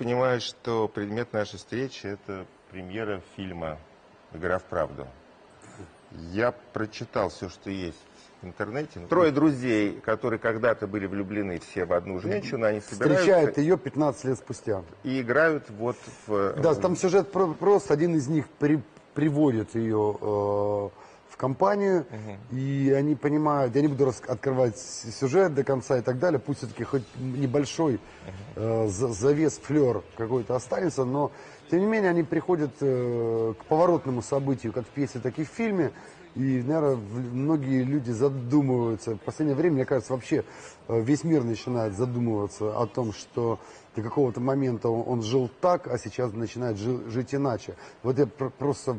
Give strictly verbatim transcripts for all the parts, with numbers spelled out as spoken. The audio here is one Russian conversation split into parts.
понимаю, что предмет нашей встречи – это премьера фильма «Игра в правду». Я прочитал все, что есть в интернете. Трое друзей, которые когда-то были влюблены все в одну женщину, они собираются... Встречают ее пятнадцать лет спустя. И играют вот в... Да, там сюжет прост. Один из них при, приводит ее э, в компанию, угу. и они понимают... Я не буду открывать сюжет до конца и так далее. Пусть все-таки хоть небольшой э, завес, флер какой-то останется, но... Тем не менее, они приходят э, к поворотному событию, как в пьесе, так и в фильме. И, наверное, многие люди задумываются. В последнее время, мне кажется, вообще э, весь мир начинает задумываться о том, что до какого-то момента он, он жил так, а сейчас начинает жи- жить иначе. Вот я пр- просто,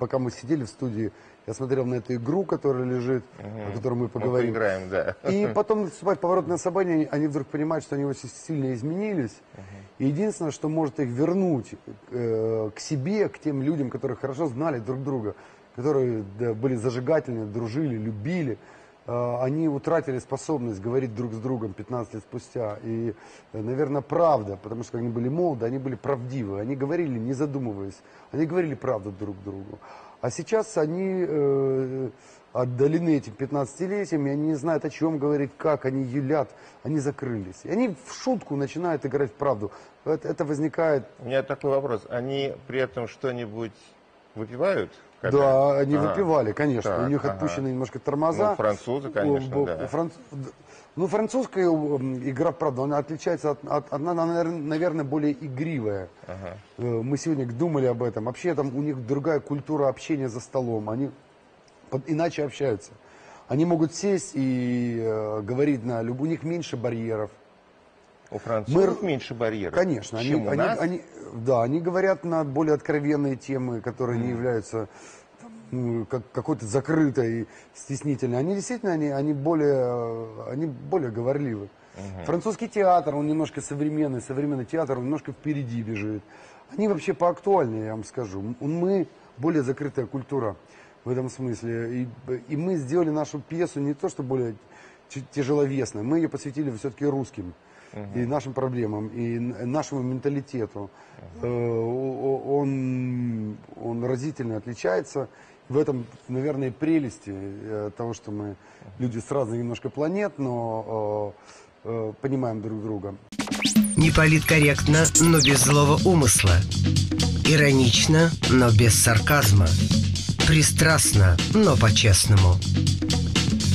пока мы сидели в студии, я смотрел на эту игру, которая лежит, угу. о которой мы поговорим. Мы поиграем, да. И потом наступает поворотное событие, они вдруг понимают, что они очень сильно изменились. Угу. И единственное, что может их вернуть э, к себе, к тем людям, которые хорошо знали друг друга, которые да, были зажигательны, дружили, любили, э, они утратили способность говорить друг с другом пятнадцать лет спустя. И, э, наверное, правда, потому что они были молоды, они были правдивы, они говорили, не задумываясь, они говорили правду друг другу. А сейчас они э, отдалены этим пятнадцатилетиям, и они не знают, о чем говорить, как, они юлят, они закрылись. И они в шутку начинают играть в правду. Это, это возникает... У меня такой вопрос. Они при этом что-нибудь выпивают? Когда? Да, они ага. выпивали, конечно. Так, у них ага. отпущены немножко тормоза. Ну, французы, конечно, Б да. Франц... Ну, французская игра, правда, она отличается от... от она, наверное, более игривая. Ага. Мы сегодня думали об этом. Вообще, там у них другая культура общения за столом. Они иначе общаются. Они могут сесть и э, говорить на любую... У них меньше барьеров. У французов Мы... меньше барьеров? Конечно. Чем они, у нас? Они, они, да, они говорят на более откровенные темы, которые mm. не являются... Ну, как, какой-то закрытой, стеснительной. Они действительно, они, они, более, они более говорливы. Угу. Французский театр, он немножко современный, современный театр, он немножко впереди бежит. Они вообще поактуальнее, я вам скажу. Мы более закрытая культура в этом смысле. И, и мы сделали нашу пьесу не то, что более тяжеловесной, мы ее посвятили все-таки русским. Uh-huh. И нашим проблемам, и нашему менталитету. Uh-huh. он, он разительно отличается. В этом, наверное, прелести того, что мы люди с разных немножко планет, но понимаем друг друга. Не политкорректно, но без злого умысла. Иронично, но без сарказма. Пристрастно, но по-честному.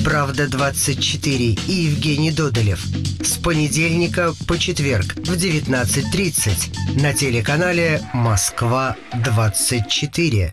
«Правда двадцать четыре» и Евгений Додолев. С понедельника по четверг в девятнадцать тридцать на телеканале «Москва двадцать четыре».